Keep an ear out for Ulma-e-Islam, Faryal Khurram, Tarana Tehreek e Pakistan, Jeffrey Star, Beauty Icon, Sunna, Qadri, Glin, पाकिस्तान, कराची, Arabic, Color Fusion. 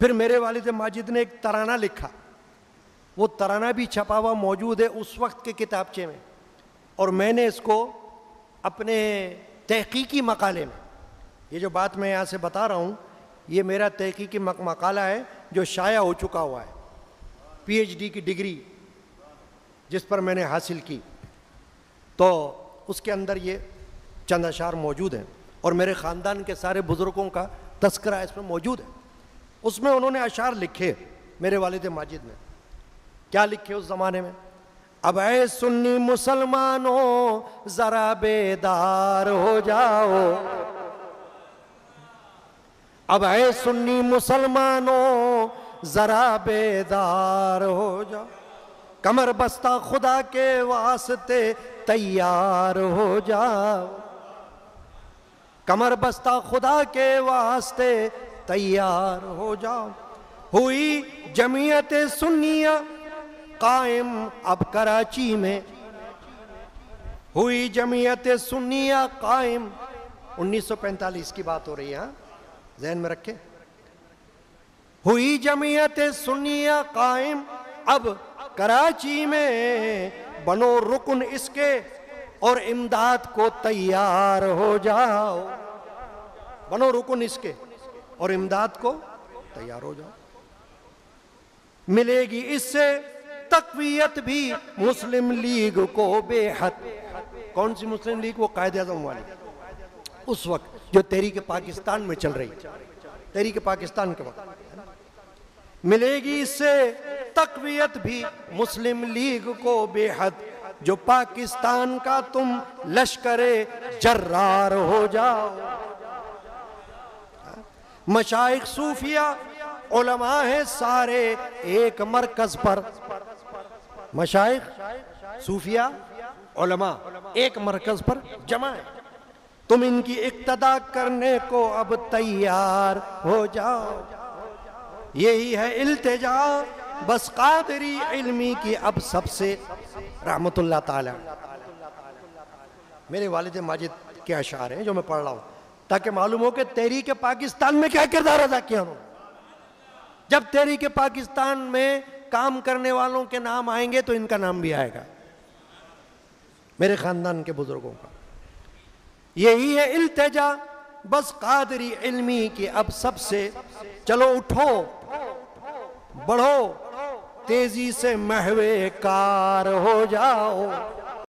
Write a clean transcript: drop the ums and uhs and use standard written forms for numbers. फिर मेरे वालिद माजिद ने एक तराना लिखा, वो तराना भी छपा हुआ मौजूद है उस वक्त के किताबचे में, और मैंने इसको अपने तहकीकी मकाले में, ये जो बात मैं यहाँ से बता रहा हूँ ये मेरा तहकीकी मकाला है जो शाया हो चुका हुआ है, पीएचडी की डिग्री जिस पर मैंने हासिल की, तो उसके अंदर ये चंद अशार मौजूद हैं और मेरे ख़ानदान के सारे बुज़ुर्गों का तस्करा इसमें मौजूद है। उसमें उन्होंने अशार लिखे मेरे वालिद माजिद ने, क्या लिखे उस ज़माने में, अब ऐ सुन्नी मुसलमानों ज़रा बेदार हो जाओ, अब ऐ सुन्नी मुसलमानों ज़रा बेदार हो जाओ, कमर बस्ता खुदा के वास्ते तैयार हो जाओ, कमर बस्ता खुदा के वास्ते तैयार हो जाओ, हुई जमीयत सुन्निया कायम अब कराची में, हुई जमीयत सुन्निया कायम, 1945 की बात हो रही है, जहन में रखें, हुई जमीयत सुन्निया कायम अब कराची में, बनो रुकन इसके और इमदाद को तैयार हो जाओ, बनो रुकन इसके और इमदाद को तैयार हो जाओ, मिलेगी इससे तकवीयत भी मुस्लिम लीग को बेहद। कौन सी मुस्लिम लीग? वो कायदे आज़म वाली, उस वक्त जो तहरीक पाकिस्तान में चल रही, तहरीक पाकिस्तान के वक्त, मिलेगी इससे तकवीयत भी मुस्लिम लीग को बेहद, जो पाकिस्तान का तुम लश्करे जर्रार हो जाओ, मशाइख सूफिया उलमा है सारे एक मरकज पर, मशाइख सूफिया उलमा एक मरकज पर जमा है, तुम इनकी इक्तदा करने को अब तैयार हो जाओ, यही है इल्तिजा बस कादरी इल्मी की अब सबसे रहमतुल्लाह ताला। मेरे वालिद माजिद के अशार हैं जो मैं पढ़ रहा हूँ ताकि मालूम हो कि तहरीक पाकिस्तान में क्या किरदार अदा किया उन्होंने। जब तहरीक पाकिस्तान में काम करने वालों के नाम आएंगे तो इनका नाम भी आएगा, मेरे ख़ानदान के बुज़ुर्गों का। यही है इल्तिजा बस कादरी इल्मी की अब सबसे, चलो उठो बढ़ो तेजी से महवे कार हो जाओ।